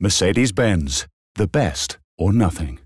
Mercedes-Benz, the best or nothing.